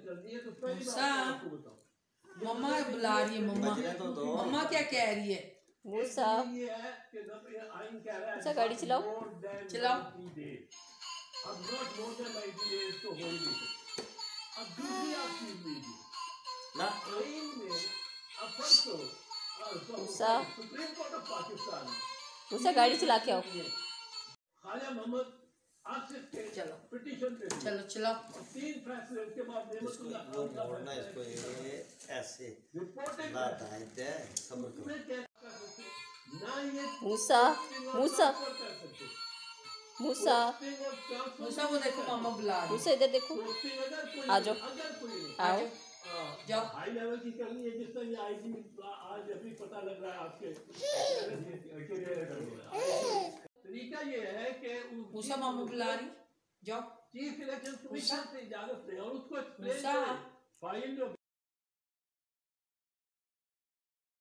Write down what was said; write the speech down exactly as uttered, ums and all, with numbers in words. मम्मा बुला रही है, मम्मा मम्मा क्या कह रही है? मूसा अच्छा गाड़ी चलाओ चलाओ। मूसा मूसा गाड़ी चला के आओ। चलो चलो चलो इसको ये ऐसे मूसा मूसा मूसा मूसा वो देखो मामा बुला रही। मूसा इधर देखो, आ जाओ आओ जाओ। हाई लेवल की करनी है जिस तरह आईजी आज अभी पता लग रहा है आपके तरीका ये है कि मूसा मामा बुला रही जाओ। चीफ इलेक्शन कमीशन से इजाजत है और उसको फाइल